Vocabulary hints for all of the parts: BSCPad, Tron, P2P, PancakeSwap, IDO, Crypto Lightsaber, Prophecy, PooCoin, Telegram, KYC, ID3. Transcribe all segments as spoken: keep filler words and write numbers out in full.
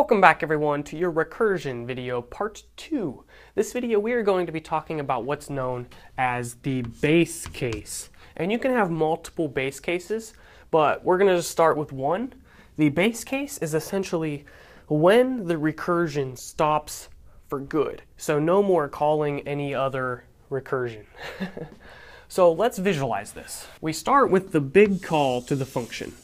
Welcome back everyone to your recursion video part two. This video we are going to be talking about what's known as the base case. And you can have multiple base cases, but we're going to just start with one. The base case is essentially when the recursion stops for good. So no more calling any other recursion. So let's visualize this. We start with the big call to the function,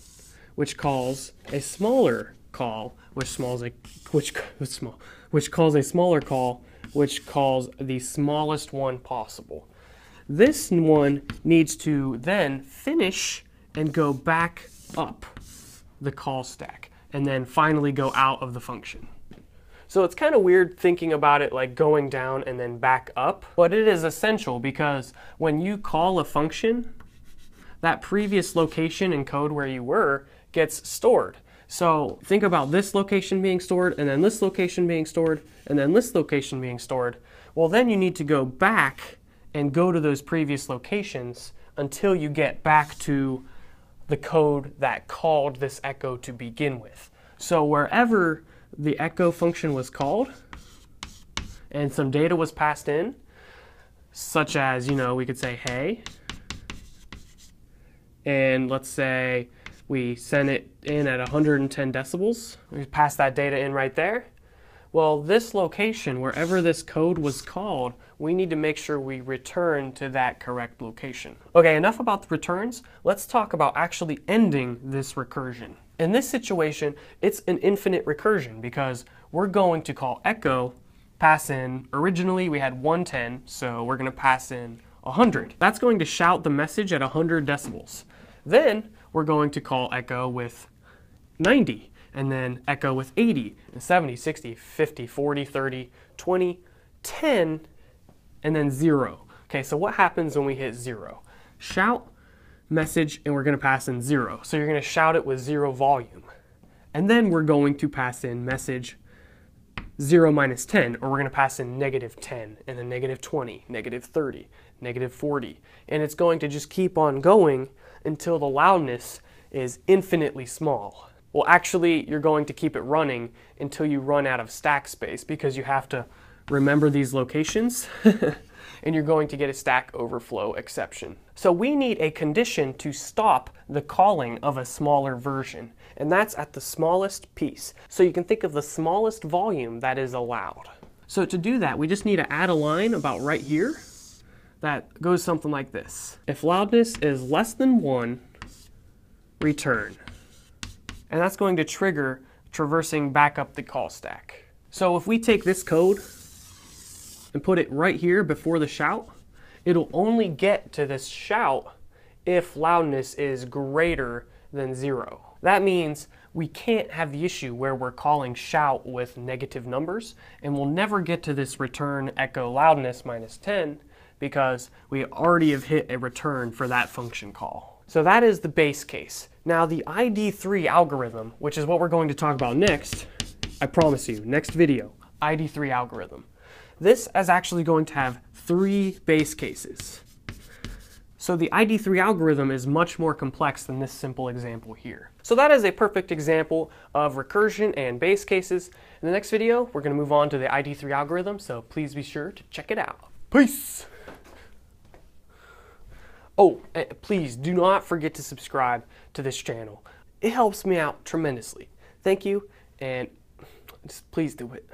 which calls a smaller call, which smalls a, which which small, which calls a smaller call, which calls the smallest one possible. This one needs to then finish and go back up the call stack, and then finally go out of the function. So it's kind of weird thinking about it like going down and then back up, but it is essential because when you call a function, that previous location in code where you were gets stored. So think about this location being stored, and then this location being stored, and then this location being stored. Well, then you need to go back and go to those previous locations until you get back to the code that called this echo to begin with. So wherever the echo function was called and some data was passed in, such as, you know, we could say, hey, and let's say, we send it in at one hundred ten decibels. We pass that data in right there. Well, this location, wherever this code was called, we need to make sure we return to that correct location. Okay, enough about the returns. Let's talk about actually ending this recursion. In this situation, it's an infinite recursion because we're going to call echo, pass in, originally we had one ten, so we're gonna pass in one hundred. That's going to shout the message at one hundred decibels. Then we're going to call echo with ninety, and then echo with eighty, and seventy, sixty, fifty, forty, thirty, twenty, ten, and then zero. Okay, so what happens when we hit zero? Shout, message, and we're gonna pass in zero. So you're gonna shout it with zero volume. And then we're going to pass in message zero minus ten, or we're gonna pass in negative ten, and then negative twenty, negative thirty, negative forty. And it's going to just keep on going until the loudness is infinitely small. Well, actually, you're going to keep it running until you run out of stack space because you have to remember these locations and you're going to get a stack overflow exception. So we need a condition to stop the calling of a smaller version, and that's at the smallest piece. So you can think of the smallest volume that is allowed. So to do that, we just need to add a line about right here that goes something like this. If loudness is less than one, return. And that's going to trigger traversing back up the call stack. So if we take this code and put it right here before the shout, it'll only get to this shout if loudness is greater than zero. That means we can't have the issue where we're calling shout with negative numbers, and we'll never get to this return echo loudness minus ten, because we already have hit a return for that function call. So that is the base case. Now the I D three algorithm, which is what we're going to talk about next, I promise you, next video, I D three algorithm. This is actually going to have three base cases. So the I D three algorithm is much more complex than this simple example here. So that is a perfect example of recursion and base cases. In the next video, we're going to move on to the I D three algorithm, so please be sure to check it out. Peace! Oh, please do not forget to subscribe to this channel. It helps me out tremendously. Thank you, and just please do it.